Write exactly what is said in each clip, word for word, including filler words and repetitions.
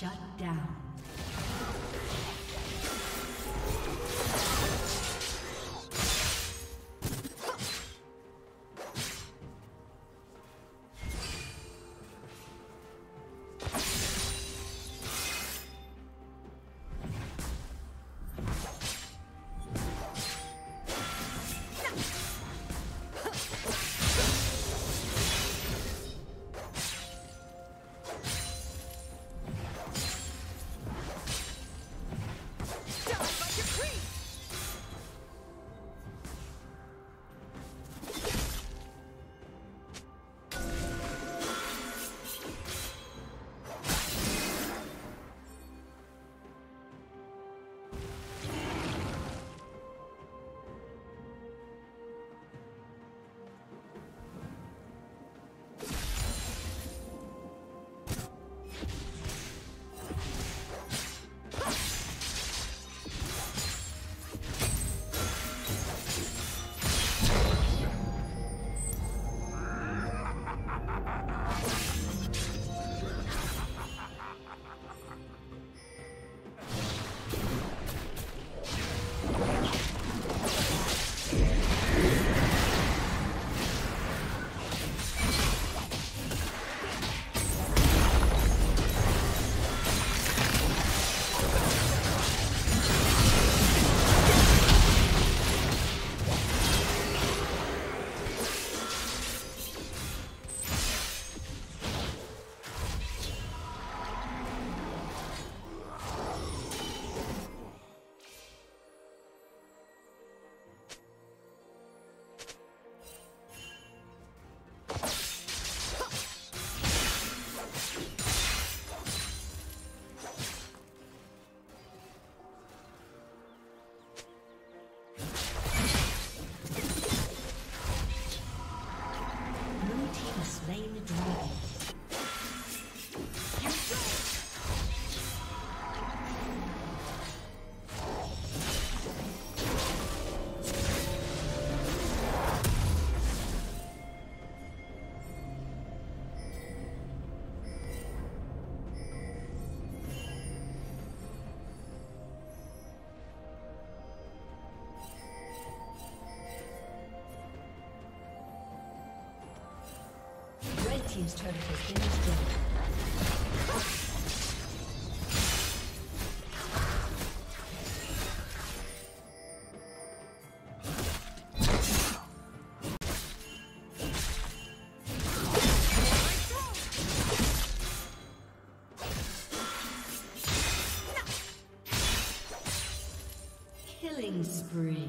Shut down. Team's turret has been destroyed. Killing spree.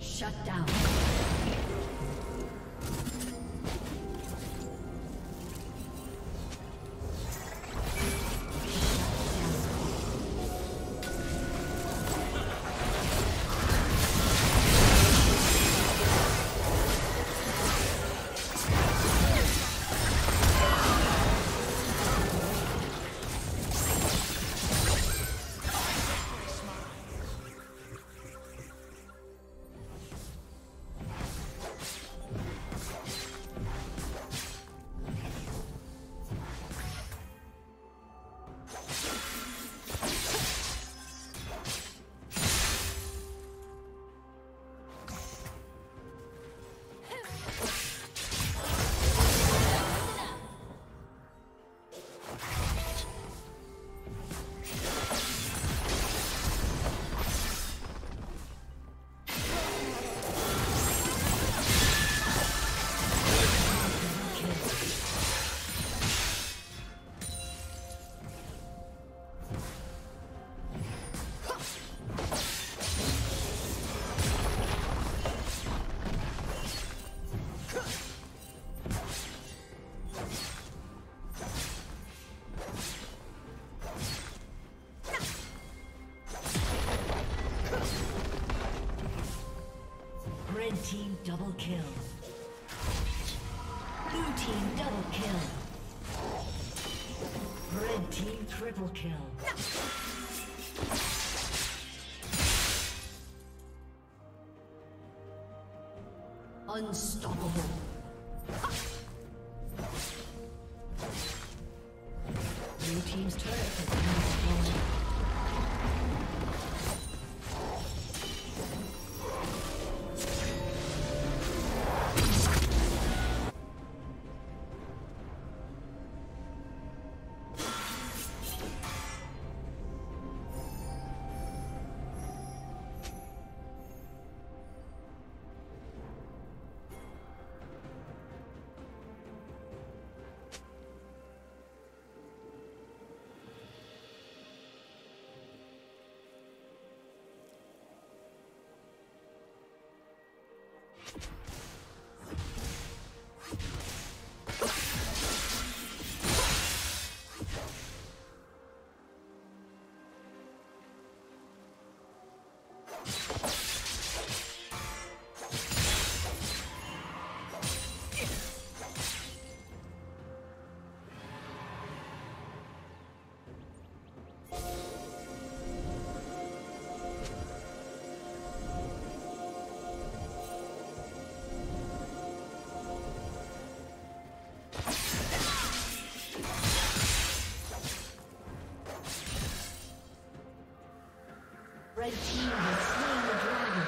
Shut down. Double kill. Blue team double kill. Red team triple kill. No. Unstoppable. Blue team's turret has been destroyed. Red team has slain the dragon.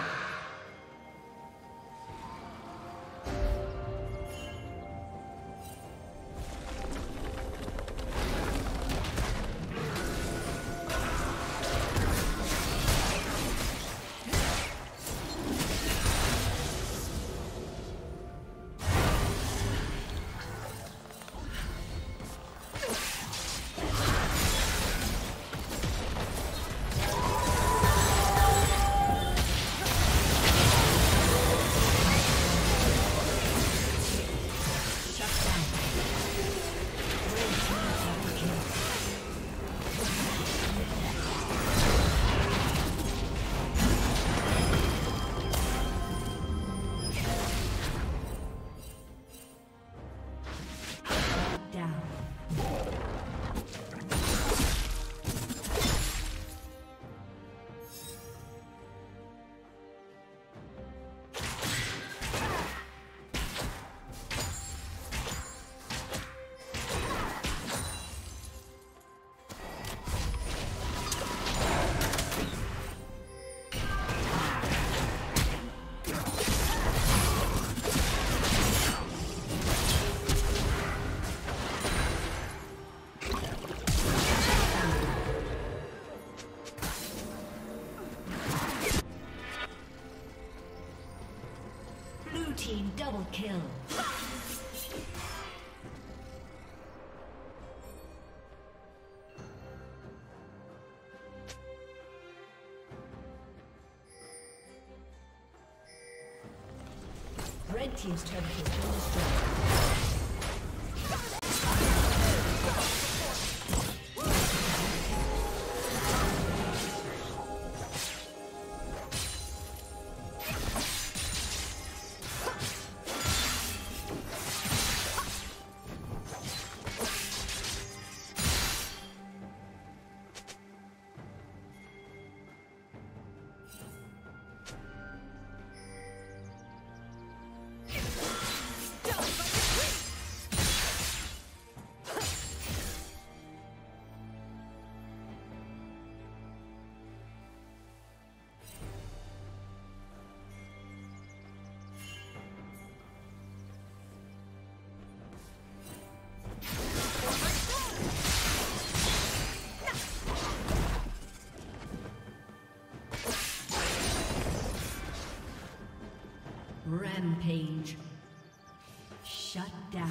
Double kill. Red team's turret has been destroyed. Rampage. Shut down.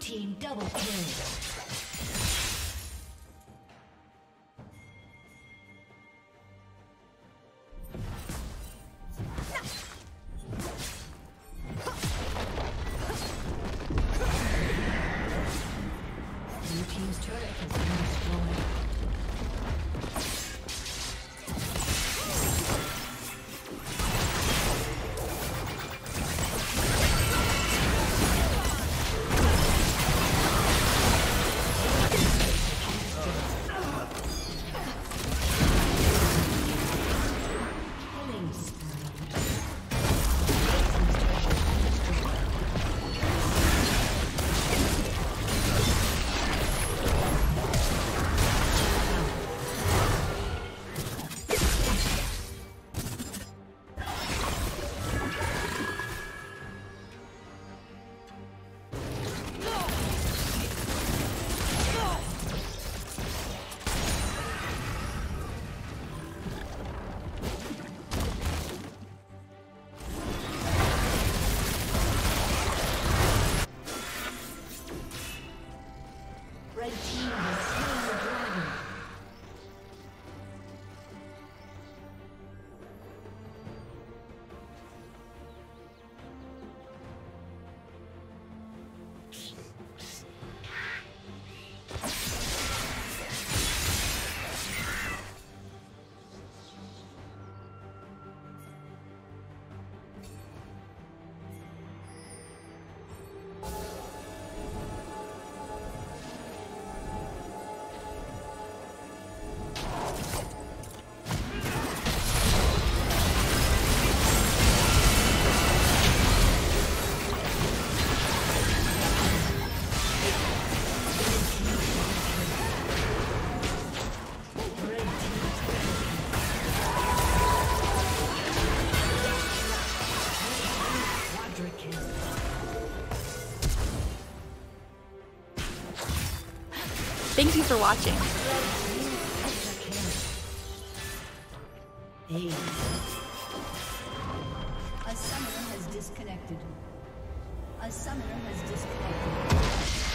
Team double kill. Thank you for watching. A summoner has disconnected. A summoner has disconnected.